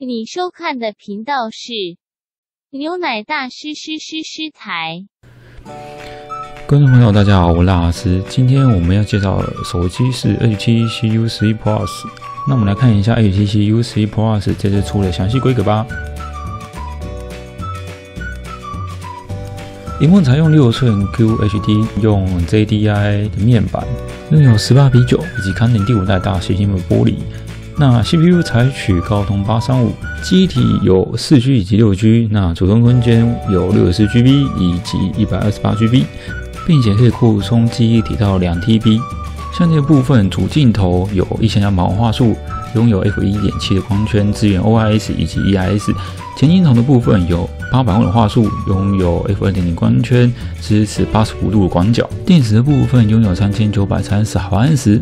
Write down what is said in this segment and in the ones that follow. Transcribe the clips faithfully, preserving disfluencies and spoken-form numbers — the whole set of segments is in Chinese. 你收看的频道是牛奶大师师师师台。观众朋友，大家好，我是赖老师。今天我们要介绍的手机是 H T C U eleven Plus。那我们来看一下 H T C U eleven Plus 这次出的详细规格吧。屏幕采用六寸 Q H D， 用 J D I 的面板，拥有十八比九以及堪能第五代大猩猩的玻璃。那 C P U 采取高通八三五，机体有 四 G 以及 六 G， 那主动空间有 六十四 G B 以及 一百二十八 G B， 并且可以扩充记忆体到 两 T B。 相机部分，主镜头有一千两百万画素，拥有 F 一点七 的光圈，支援 O I S 以及 E I S。 前镜头的部分有八百万的画素，拥有 F 二点零 光圈，支持八十五度的广角。电池的部分拥有三千九百三十毫安时。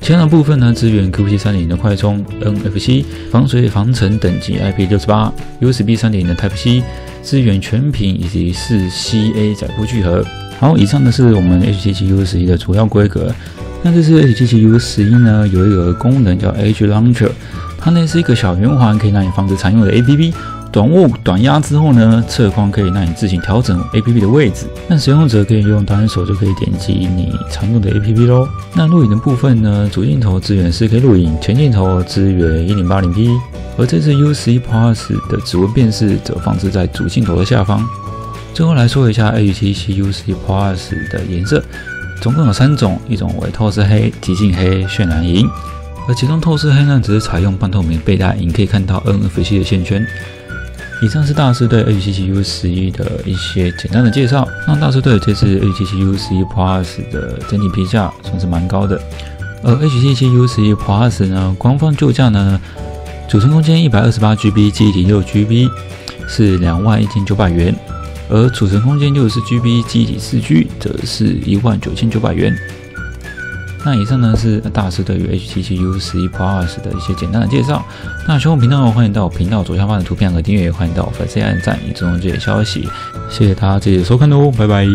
前两部分呢，支援 Q C 三点零 的快充、N F C、防水防尘等级 I P 六十八、U S B 三点零 的 Type C， 支援全屏以及 四 C A 载固聚合。好，以上的是我们 H T C U 十一 的主要规格。那这次 H T C U 十一 呢，有一个功能叫 H Launcher， 它呢是一个小圆环，可以让你防止常用的 A P P。短握短压之后呢，侧框可以让你自行调整 A P P 的位置，那使用者可以用单手就可以点击你常用的 A P P 咯。那录影的部分呢，主镜头支援 四 K 录影，前镜头支援 一零八零 P， 而这次 U eleven Plus 的指纹辨识则放置在主镜头的下方。最后来说一下 H T C U eleven Plus 的颜色，总共有三种，一种为透视黑、极净黑、渲染银，而其中透视黑呢，只是采用半透明背带银，可以看到 N F C 的线圈。以上是大师对 H T C U 十一 的一些简单的介绍。那大师对这次 H T C U 十一 Plus 的整体评价算是蛮高的。而 H T C U 十一 Plus 呢，官方售价呢，储存空间 一百二十八 G B， 记忆体 六 G B 是 两万一千九百元，而储存空间 六十四 G B， 记忆体 四 G 则是 一万九千九百元。那以上呢是大师对于 H T C U 十一 Plus 的一些简单的介绍。那喜欢我频道，欢迎到频道左下方的图片和订阅，欢迎到粉丝页按赞以追踪这些消息。谢谢大家这次收看哦，拜拜。